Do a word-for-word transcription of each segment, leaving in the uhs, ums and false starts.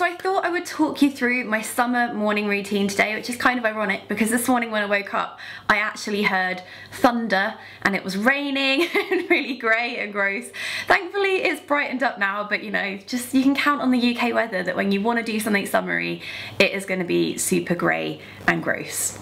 so I thought I would talk you through my summer morning routine today, which is kind of ironic because this morning when I woke up I actually heard thunder and it was raining and really grey and gross. Thankfully it's brightened up now, but you know, just you can count on the U K weather that when you want to do something summery it is going to be super grey and gross.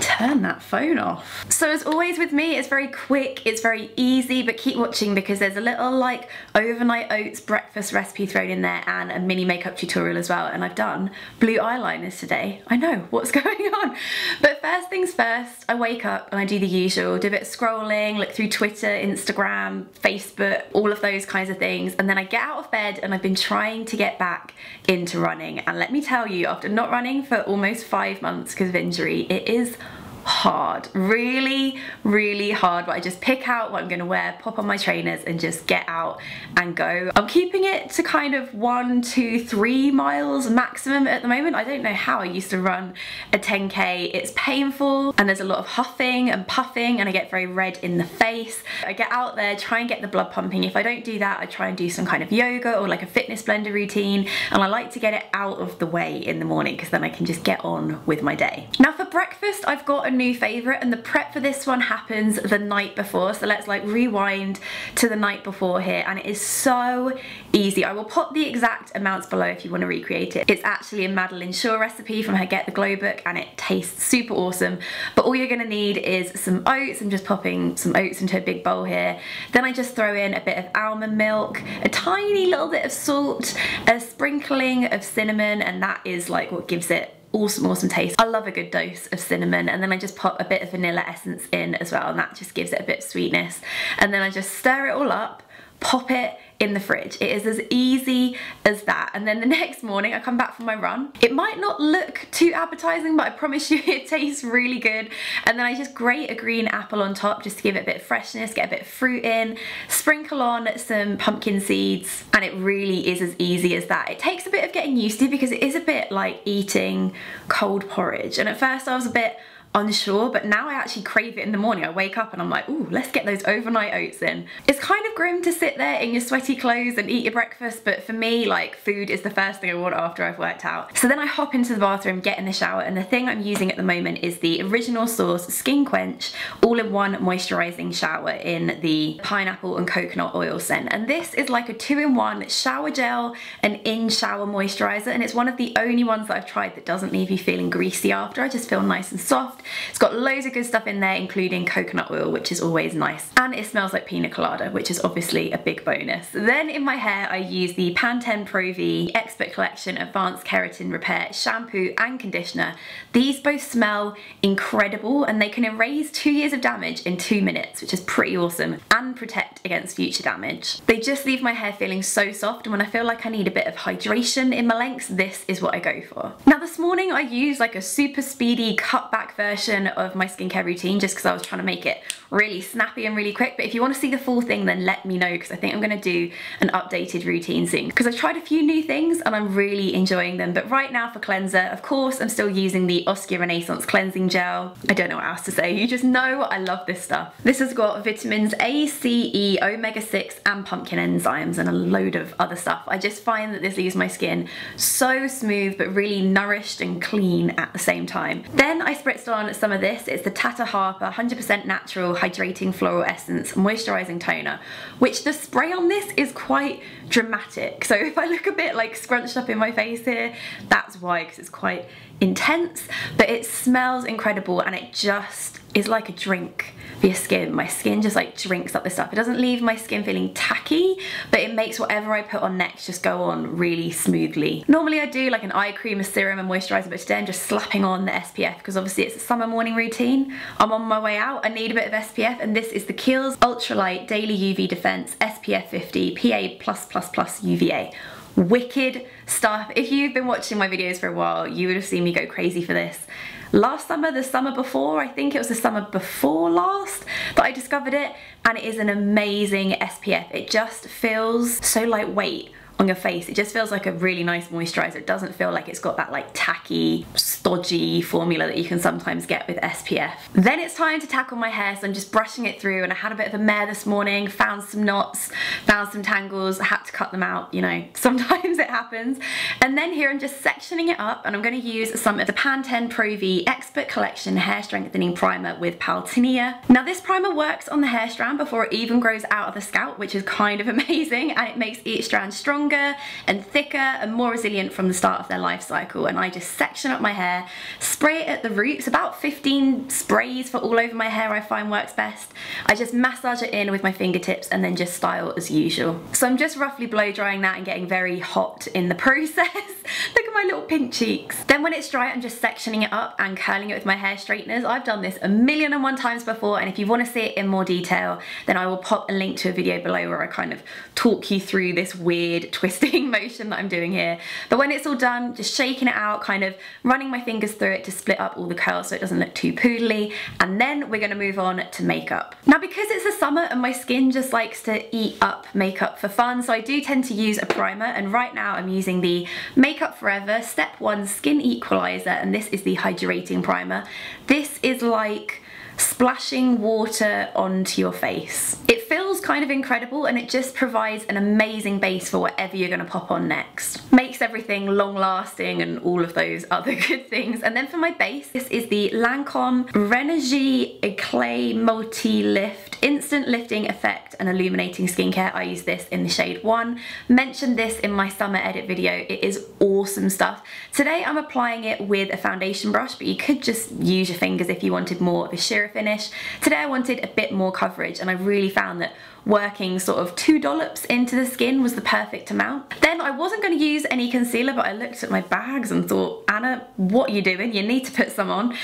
Turn that phone off. So as always with me, it's very quick, it's very easy, but keep watching because there's a little like overnight oats breakfast recipe thrown in there and a mini makeup tutorial as well, and I've done blue eyeliners today. I know, what's going on? But first things first, I wake up and I do the usual, do a bit of scrolling, look through Twitter, Instagram, Facebook, all of those kinds of things, and then I get out of bed and I've been trying to get back into running, and let me tell you, after not running for almost five months because of injury, it is hard, really, really hard, but I just pick out what I'm gonna wear, pop on my trainers and just get out and go. I'm keeping it to kind of one, two, three miles maximum at the moment. I don't know how I used to run a ten K. It's painful and there's a lot of huffing and puffing and I get very red in the face. I get out there, try and get the blood pumping. If I don't do that, I try and do some kind of yoga or like a fitness blender routine, and I like to get it out of the way in the morning because then I can just get on with my day. Now for breakfast, I've got a new favorite, and the prep for this one happens the night before, so let's like rewind to the night before here, and it is so easy. I will pop the exact amounts below if you want to recreate it. It's actually a Madeline Shaw recipe from her Get the Glow book and it tastes super awesome, but all you're going to need is some oats. I'm just popping some oats into a big bowl here, then I just throw in a bit of almond milk, a tiny little bit of salt, a sprinkling of cinnamon, and that is like what gives it awesome, awesome taste. I love a good dose of cinnamon, and then I just pop a bit of vanilla essence in as well, and that just gives it a bit of sweetness, and then I just stir it all up, pop it in the fridge. It is as easy as that. And then the next morning I come back from my run. It might not look too appetizing, but I promise you it tastes really good. And then I just grate a green apple on top just to give it a bit of freshness, get a bit of fruit in, sprinkle on some pumpkin seeds, and it really is as easy as that. It takes a bit of getting used to because it is a bit like eating cold porridge. And at first I was a bit unsure, but now I actually crave it in the morning. I wake up and I'm like, ooh, let's get those overnight oats in. It's kind of grim to sit there in your sweaty clothes and eat your breakfast, but for me, like, food is the first thing I want after I've worked out. So then I hop into the bathroom, get in the shower, and the thing I'm using at the moment is the Original Source Skin Quench All-in-One Moisturizing Shower in the pineapple and coconut oil scent. And this is like a two-in-one shower gel and in-shower moisturizer, and it's one of the only ones that I've tried that doesn't leave you feeling greasy after. I just feel nice and soft. It's got loads of good stuff in there, including coconut oil, which is always nice. And it smells like pina colada, which is obviously a big bonus. Then in my hair, I use the Pantene Pro-V Expert Collection Advanced Keratin Repair Shampoo and Conditioner. These both smell incredible and they can erase two years of damage in two minutes, which is pretty awesome, and protect against future damage. They just leave my hair feeling so soft, and when I feel like I need a bit of hydration in my lengths, this is what I go for. Now this morning I used like a super speedy cutback version of my skincare routine just because I was trying to make it really snappy and really quick, but if you want to see the full thing then let me know because I think I'm going to do an updated routine soon because I've tried a few new things and I'm really enjoying them. But right now for cleanser, of course, I'm still using the Oskia Renaissance cleansing gel. I don't know what else to say, you just know I love this stuff. This has got vitamins A, C, E, omega six and pumpkin enzymes and a load of other stuff. I just find that this leaves my skin so smooth but really nourished and clean at the same time. Then I spritzed on some of this. It's the Tata Harper one hundred percent Natural Hydrating Floral Essence Moisturizing Toner, which the spray on this is quite dramatic. So if I look a bit like scrunched up in my face here, that's why, because it's quite intense, but it smells incredible and it just is like a drink for your skin. My skin just like drinks up this stuff. It doesn't leave my skin feeling tacky, but it makes whatever I put on next just go on really smoothly. Normally I do like an eye cream, a serum, a moisturizer, but today I'm just slapping on the S P F because obviously it's a summer morning routine. I'm on my way out, I need a bit of S P F, and this is the Kiehl's Ultralight Daily U V Defense S P F fifty P A plus plus plus U V A. Wicked stuff. If you've been watching my videos for a while, you would have seen me go crazy for this. Last summer, the summer before, I think it was the summer before last that I discovered it, and it is an amazing S P F. It just feels so lightweight on your face. It just feels like a really nice moisturizer. It doesn't feel like it's got that like tacky, stodgy formula that you can sometimes get with S P F. Then it's time to tackle my hair, so I'm just brushing it through, and I had a bit of a mare this morning, found some knots, found some tangles, I had to cut them out, you know, sometimes it happens. And then here I'm just sectioning it up, and I'm going to use some of the Pantene Pro-V Expert Collection Hair Strengthening Primer with Paltinea. Now this primer works on the hair strand before it even grows out of the scalp, which is kind of amazing, and it makes each strand stronger and thicker and more resilient from the start of their life cycle. And I just section up my hair, spray it at the roots, about fifteen sprays for all over my hair I find works best. I just massage it in with my fingertips and then just style as usual. So I'm just roughly blow drying that and getting very hot in the process. Look at my little pink cheeks. Then when it's dry, I'm just sectioning it up and curling it with my hair straighteners. I've done this a million and one times before, and if you want to see it in more detail, then I will pop a link to a video below where I kind of talk you through this weird twisting motion that I'm doing here. But when it's all done, just shaking it out, kind of running my fingers through it to split up all the curls so it doesn't look too poodly, and then we're gonna move on to makeup. Now because it's the summer and my skin just likes to eat up makeup for fun, so I do tend to use a primer, and right now I'm using the Make Up For Ever Step one Skin Equalizer, and this is the hydrating primer. This is like splashing water onto your face. It feels kind of incredible, and it just provides an amazing base for whatever you're going to pop on next. Makes everything long lasting and all of those other good things. And then for my base, this is the Lancome Renogy Eclair Multi Lift Instant Lifting Effect and Illuminating Skincare. I use this in the shade one. Mentioned this in my summer edit video. It is awesome stuff. Today I'm applying it with a foundation brush, but you could just use your fingers if you wanted more of a sheer finish. Today I wanted a bit more coverage, and I really found that working sort of two dollops into the skin was the perfect amount. Then I wasn't going to use any concealer, but I looked at my bags and thought, Anna, what are you doing? You need to put some on.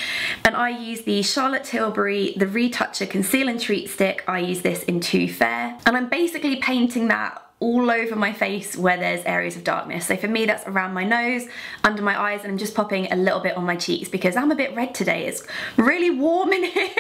And I use the Charlotte Tilbury, the Retoucher Conceal and Treat Stick. I use this in Too Fair, and I'm basically painting that all over my face where there's areas of darkness. So for me, that's around my nose, under my eyes, and I'm just popping a little bit on my cheeks because I'm a bit red today. It's really warm in here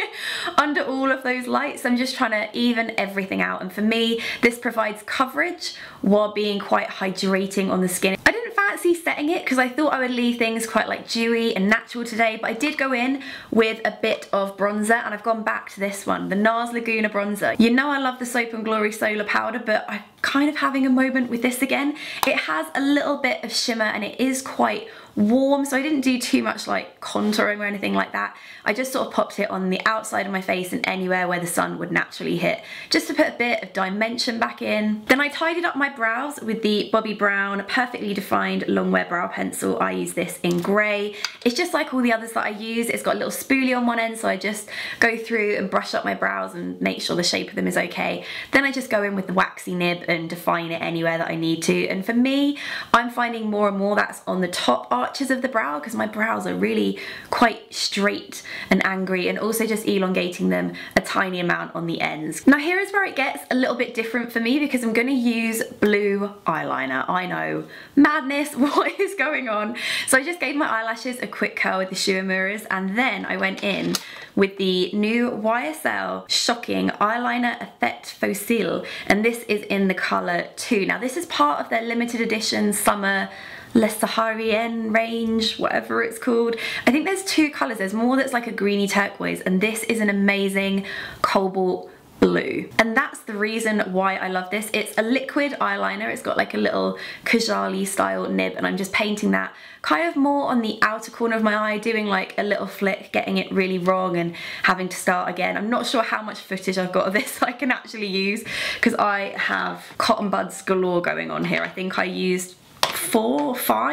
under all of those lights. I'm just trying to even everything out. And for me, this provides coverage while being quite hydrating on the skin. I didn't fancy setting it because I thought I would leave things quite like dewy and natural today, but I did go in with a bit of bronzer, and I've gone back to this one, the NARS Laguna bronzer. You know I love the Soap and Glory Solar Powder, but I kind of having a moment with this again. It has a little bit of shimmer and it is quite warm, so I didn't do too much like contouring or anything like that. I just sort of popped it on the outside of my face and anywhere where the sun would naturally hit, just to put a bit of dimension back in. Then I tidied up my brows with the Bobbi Brown Perfectly Defined Longwear Brow Pencil. I use this in grey. It's just like all the others that I use. It's got a little spoolie on one end, so I just go through and brush up my brows and make sure the shape of them is okay. Then I just go in with the waxy nib and define it anywhere that I need to. And for me, I'm finding more and more that's on the top arches of the brow, because my brows are really quite straight and angry, and also just elongating them a tiny amount on the ends. Now here is where it gets a little bit different for me, because I'm going to use blue eyeliner. I know, madness, what is going on? So I just gave my eyelashes a quick curl with the Shu Uemuras, and then I went in with the new Y S L Shocking Eyeliner Effet Fossil, and this is in the colour two. Now this is part of their limited edition summer Les Sahariennes range, whatever it's called. I think there's two colours. There's more that's like a greeny turquoise, and this is an amazing cobalt blue. And that's the reason why I love this. It's a liquid eyeliner. It's got like a little Kajali style nib, and I'm just painting that kind of more on the outer corner of my eye, doing like a little flick, getting it really wrong and having to start again. I'm not sure how much footage I've got of this I can actually use, because I have cotton buds galore going on here. I think I used four, five.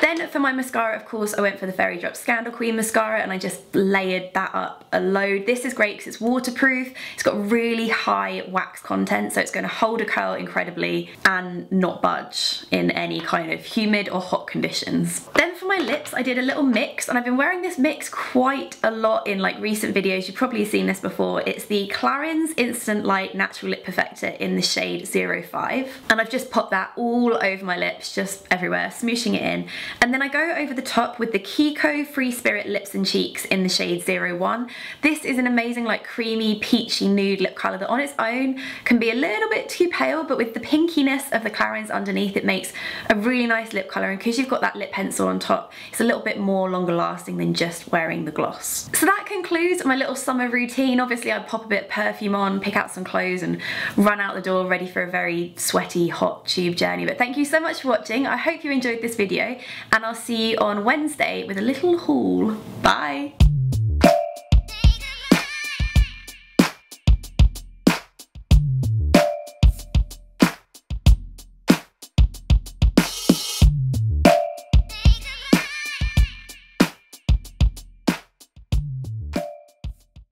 Then for my mascara, of course, I went for the Fairy Drop Scandal Queen mascara, and I just layered that up a load. This is great because it's waterproof, it's got really high wax content, so it's going to hold a curl incredibly and not budge in any kind of humid or hot conditions. Then for my lips, I did a little mix, and I've been wearing this mix quite a lot in like recent videos. You've probably seen this before. It's the Clarins Instant Light Natural Lip Perfector in the shade zero five, and I've just popped that all over my lips, just everywhere, smooshing it in. And then I go over the top with the Kiko Free Spirit Lips and Cheeks in the shade zero one. This is an amazing like creamy peachy nude lip colour that on its own can be a little bit too pale, but with the pinkiness of the Clarins underneath it makes a really nice lip colour, and because you've got that lip pencil on top it's a little bit more longer lasting than just wearing the gloss. So that concludes my little summer routine. Obviously I'd pop a bit of perfume on, pick out some clothes and run out the door ready for a very sweaty hot tube journey. But thank you so much for watching. I hope you enjoyed this video and I'll see you on Wednesday with a little haul. Bye!